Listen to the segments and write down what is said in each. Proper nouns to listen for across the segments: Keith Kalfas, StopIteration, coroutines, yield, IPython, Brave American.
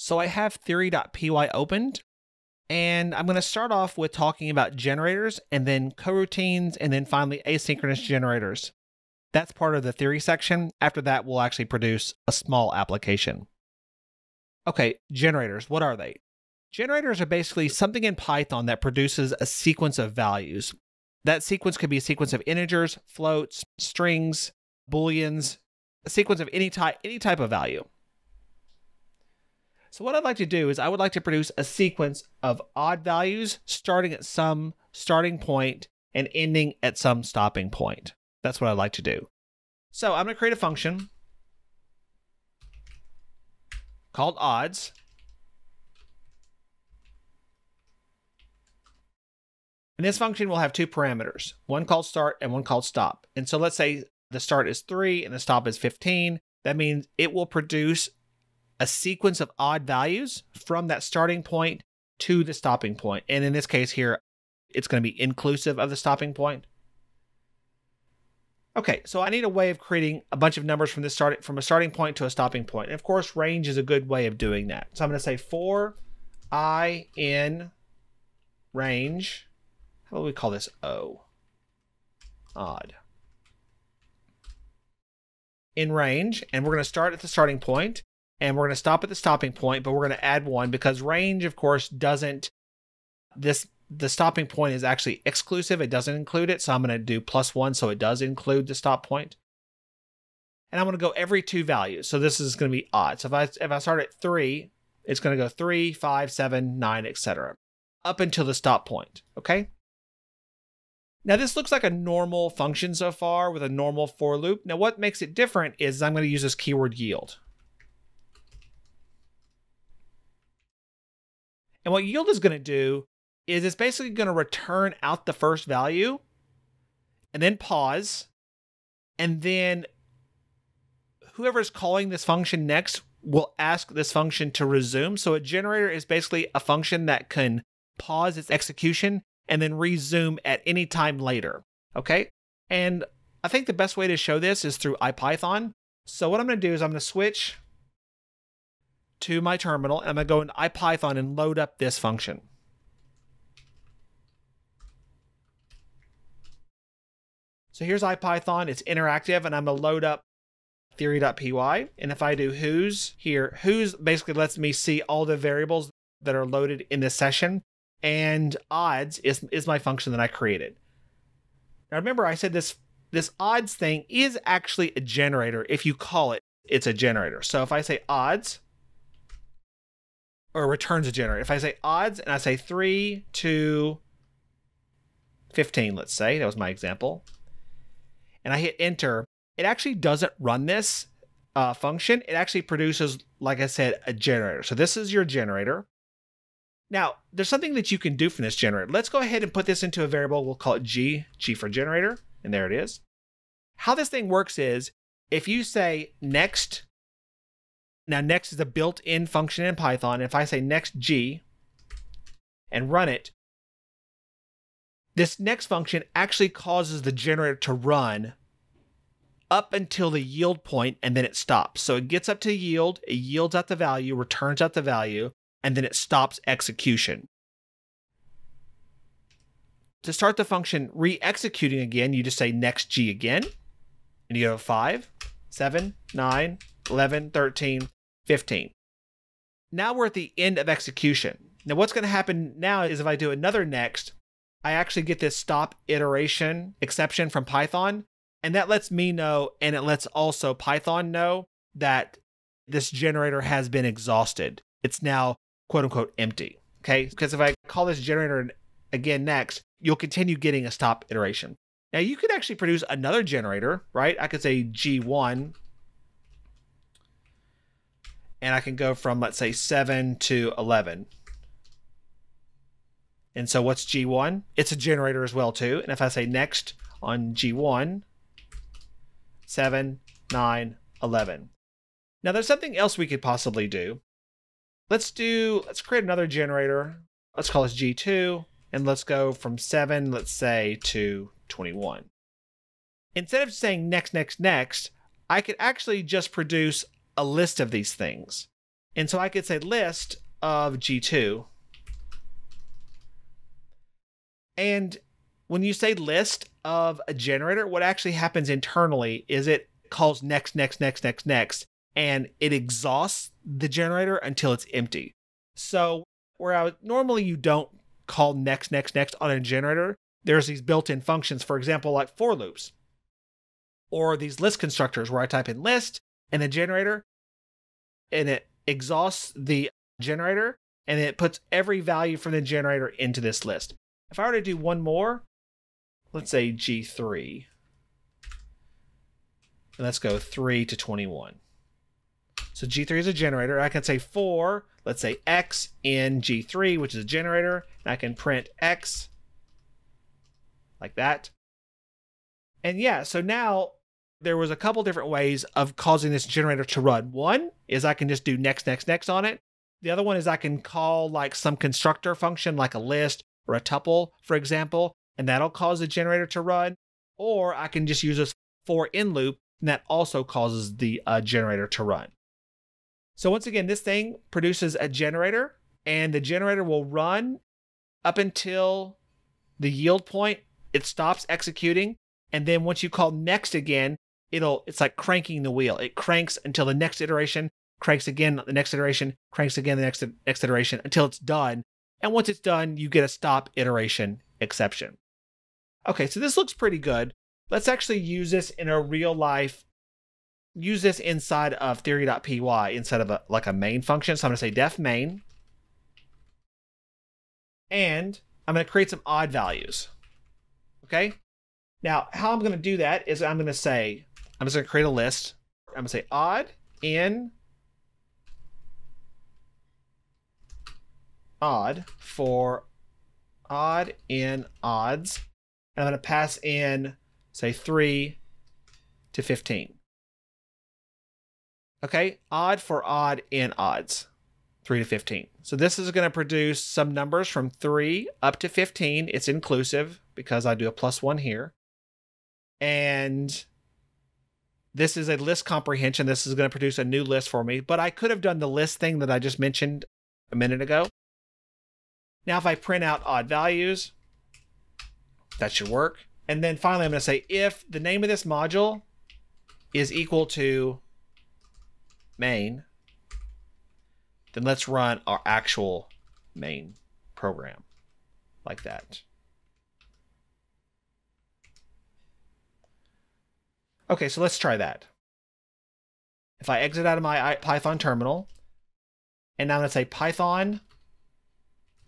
So I have theory.py opened, and I'm going to start off with talking about generators and then coroutines and then finally asynchronous generators. That's part of the theory section. After that, we'll actually produce a small application. Okay, generators, what are they? Generators are basically something in Python that produces a sequence of values. That sequence could be a sequence of integers, floats, strings, booleans, a sequence of any type of value. So what I'd like to do is I would like to produce a sequence of odd values starting at some starting point and ending at some stopping point. That's what I'd like to do. So I'm going to create a function called odds. And this function will have two parameters, one called start and one called stop. And so let's say the start is 3 and the stop is 15. That means it will produce a sequence of odd values from that starting point to the stopping point. And in this case here, it's going to be inclusive of the stopping point. Okay, so I need a way of creating a bunch of numbers from a starting point to a stopping point. And of course, range is a good way of doing that. So I'm going to say for I in range. How do we call this? O. Odd. In range, and we're going to start at the starting point, and we're going to stop at the stopping point, but we're going to add 1 because range, of course, doesn't, the stopping point is actually exclusive. It doesn't include it, so I'm going to do +1 so it does include the stop point. And I'm going to go every 2 values, so this is going to be odd. So if I start at 3, it's going to go 3, 5, 7, 9, etc. up until the stop point, okay? Now this looks like a normal function so far with a normal for loop. Now what makes it different is I'm going to use this keyword yield. And what yield is going to do is it's basically going to return out the first value and then pause. And then whoever's calling this function next will ask this function to resume. So a generator is basically a function that can pause its execution and then resume at any time later, okay? And I think the best way to show this is through IPython. So what I'm going to do is I'm going to switch to my terminal, and I'm going to go into IPython and load up this function. So here's IPython, it's interactive, and I'm going to load up theory.py. And if I do who's here, who's basically lets me see all the variables that are loaded in this session. And odds is my function that I created. Now remember I said this odds thing is actually a generator. If you call it, it's a generator. So if I say odds, or returns a generator. If I say odds and I say 3 to 15, let's say, that was my example, and I hit enter, it actually doesn't run this function. It actually produces, like I said, a generator. So this is your generator. Now, there's something that you can do from this generator. Let's go ahead and put this into a variable. We'll call it G for generator, and there it is. How this thing works is if you say next, now next is a built-in function in Python. If I say next G and run it, this next function actually causes the generator to run up until the yield point, and then it stops. So it gets up to yield, it yields out the value, returns out the value, and then it stops execution. To start the function re-executing again, you just say next G again, and you go 5, 7, 9, 11, 13, 15. Now we're at the end of execution. Now what's going to happen now is if I do another next, I actually get this stop iteration exception from Python, and that lets me know, and it lets also Python know that this generator has been exhausted. It's now quote unquote empty, okay? Because if I call this generator again next, you'll continue getting a stop iteration. Now you could actually produce another generator, right? I could say G1, and I can go from, let's say, 7 to 11. And so what's G1? It's a generator as well too. And if I say next on G1, 7, 9, 11. Now there's something else we could possibly do. Let's create another generator. Let's call this G2, and let's go from 7, let's say, to 21. Instead of saying next, next, next, I could actually just produce a list of these things. And so I could say list of G2. And when you say list of a generator, what actually happens internally is it calls next, next, next, next, next, and it exhausts the generator until it's empty. So where I would, normally you don't call next, next, next on a generator, there's these built-in functions, for example, like for loops, or these list constructors where I type in list and the generator, and it exhausts the generator, and it puts every value from the generator into this list. If I were to do one more, let's say G3, and let's go 3 to 21. So G3 is a generator. I can say for, let's say X in G3, which is a generator, and I can print X like that. And yeah, so now there was a couple different ways of causing this generator to run. One is I can just do next, next, next on it. The other one is I can call like some constructor function like a list or a tuple, for example, and that'll cause the generator to run. Or I can just use this for in loop, and that also causes the generator to run. So once again, this thing produces a generator, and the generator will run up until the yield point. It stops executing, and then once you call next again, it's like cranking the wheel. It cranks until the next iteration, cranks again the next iteration, cranks again the next iteration until it's done. And once it's done, you get a stop iteration exception. Okay, so this looks pretty good. Let's actually use this in a real life, use this inside of theory.py instead of like a main function. So I'm gonna say def main, and I'm gonna create some odd values, okay? Now, how I'm gonna do that is I'm just gonna create a list. I'm gonna say odd in odd for odd in odds, and I'm going to pass in, say, 3 to 15. Okay, odd for odd in odds, 3 to 15. So this is going to produce some numbers from 3 up to 15. It's inclusive because I do a +1 here. And this is a list comprehension. This is going to produce a new list for me, but I could have done the list thing that I just mentioned a minute ago. Now, if I print out odd values, that should work. And then finally, I'm going to say if the name of this module is equal to main, then let's run our actual main program like that. Okay, so let's try that. If I exit out of my Python terminal, and now I'm going to say Python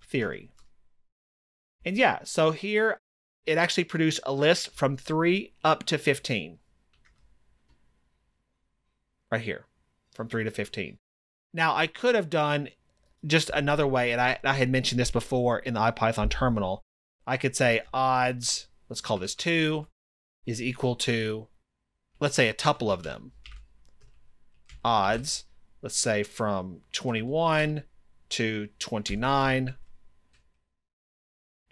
theory. And yeah, so here it actually produced a list from 3 up to 15. Right here, from 3 to 15. Now I could have done just another way, and I had mentioned this before in the IPython terminal. I could say odds, let's call this 2, is equal to, let's say, a tuple of them. Odds, let's say from 21 to 29.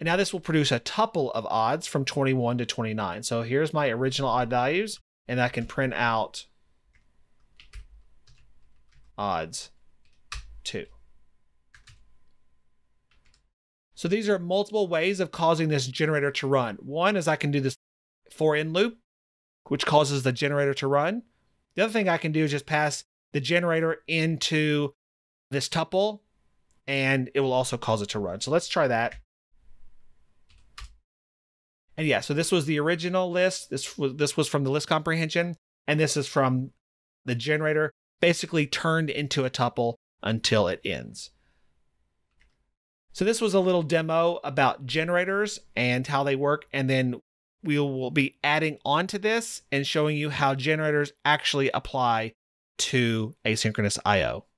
And now this will produce a tuple of odds from 21 to 29. So here's my original odd values, and I can print out odds 2. So these are multiple ways of causing this generator to run. One is I can do this for in loop, which causes the generator to run. The other thing I can do is just pass the generator into this tuple, and it will also cause it to run. So let's try that. And yeah, so this was the original list. This was from the list comprehension, and this is from the generator, basically turned into a tuple until it ends. So this was a little demo about generators and how they work, and then we will be adding on to this and showing you how generators actually apply to asynchronous I/O.